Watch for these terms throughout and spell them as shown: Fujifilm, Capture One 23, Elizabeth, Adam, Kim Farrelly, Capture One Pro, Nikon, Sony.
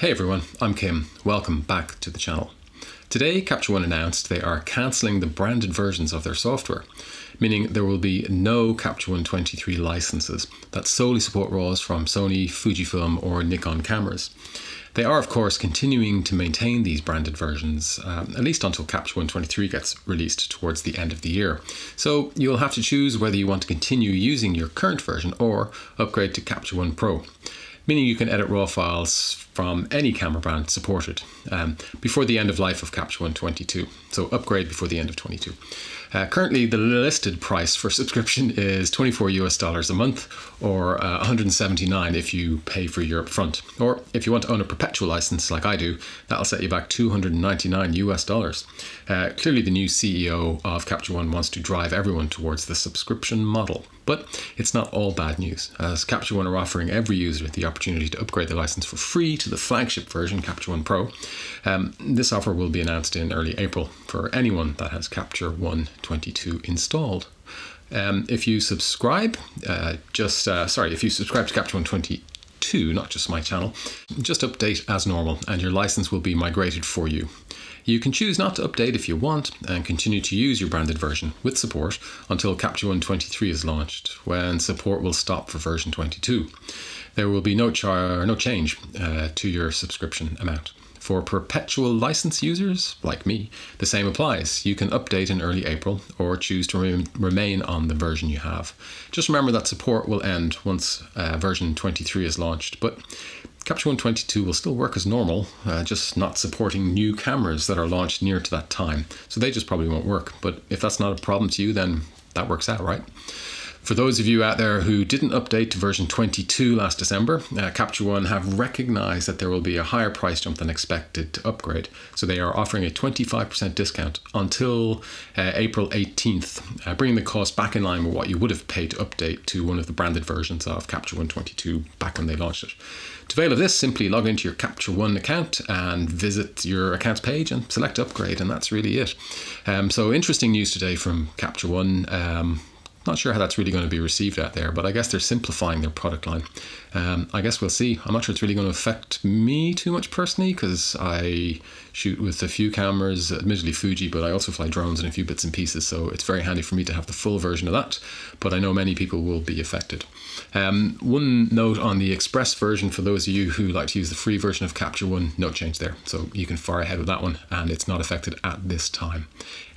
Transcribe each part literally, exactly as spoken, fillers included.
Hey everyone, I'm Kim. Welcome back to the channel. Today, Capture One announced they are cancelling the branded versions of their software, meaning there will be no Capture One twenty-three licenses that solely support RAWs from Sony, Fujifilm or Nikon cameras. They are, of course, continuing to maintain these branded versions, um, at least until Capture One twenty-three gets released towards the end of the year. So you'll have to choose whether you want to continue using your current version or upgrade to Capture One Pro, meaning you can edit RAW files from any camera brand supported um, before the end of life of Capture One twenty-two. So upgrade before the end of twenty-two. Uh, currently, the listed price for subscription is twenty-four US dollars a month, or uh, one hundred seventy-nine if you pay for your upfront. Or if you want to own a perpetual license like I do, that'll set you back two hundred ninety-nine US dollars. Uh, clearly, the new C E O of Capture One wants to drive everyone towards the subscription model. But it's not all bad news, as Capture One are offering every user the opportunity to upgrade their license for free to the flagship version, Capture One Pro. Um, this offer will be announced in early April for anyone that has Capture One twenty-two installed. Um, if you subscribe, uh, just uh, sorry, if you subscribe to Capture One twenty-two, not just my channel, just update as normal, and your license will be migrated for you. You can choose not to update if you want and continue to use your branded version with support until Capture One twenty-three is launched, when support will stop for version twenty-two. There will be no char no change uh, to your subscription amount. For perpetual license users like me, the same applies. You can update in early April or choose to re remain on the version you have. Just remember that support will end once uh, version twenty-three is launched, but Capture One twenty-two will still work as normal, uh, just not supporting new cameras that are launched near to that time. So they just probably won't work. But if that's not a problem to you, then that works out, right? For those of you out there who didn't update to version twenty-two last December, uh, Capture One have recognized that there will be a higher price jump than expected to upgrade. So they are offering a twenty-five percent discount until uh, April eighteenth, uh, bringing the cost back in line with what you would have paid to update to one of the branded versions of Capture One twenty-two back when they launched it. To avail of this, simply log into your Capture One account and visit your accounts page and select upgrade, and that's really it. Um, so interesting news today from Capture One. Um, not sure how that's really going to be received out there, but I guess they're simplifying their product line. Um, I guess we'll see. I'm not sure it's really going to affect me too much personally, because I shoot with a few cameras, admittedly Fuji, but I also fly drones and a few bits and pieces, so it's very handy for me to have the full version of that, but I know many people will be affected. Um, one note on the Express version, for those of you who like to use the free version of Capture One, no change there, so you can fire ahead with that one, and it's not affected at this time.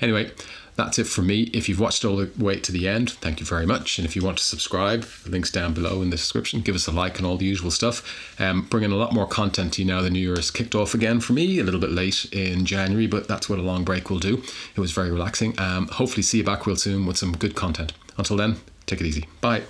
Anyway, that's it for me. If you've watched all the way to the end, thank you very much. And if you want to subscribe, the link's down below in the description. Give us a like and all the usual stuff. Um, bringing a lot more content to you now. The new year has kicked off again for me, a little bit late in January, but that's what a long break will do. It was very relaxing. Um, hopefully see you back real soon with some good content. Until then, take it easy. Bye.